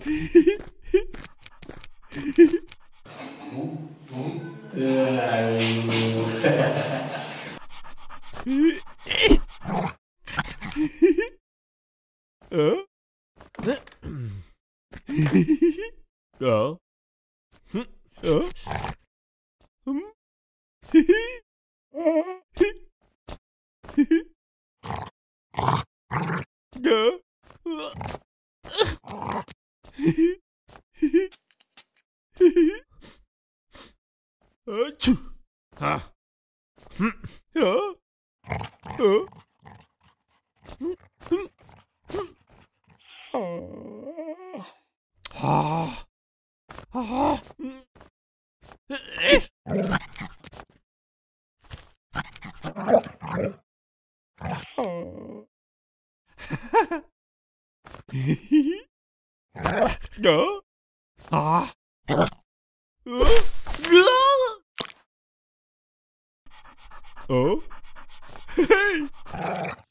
Oh, hey!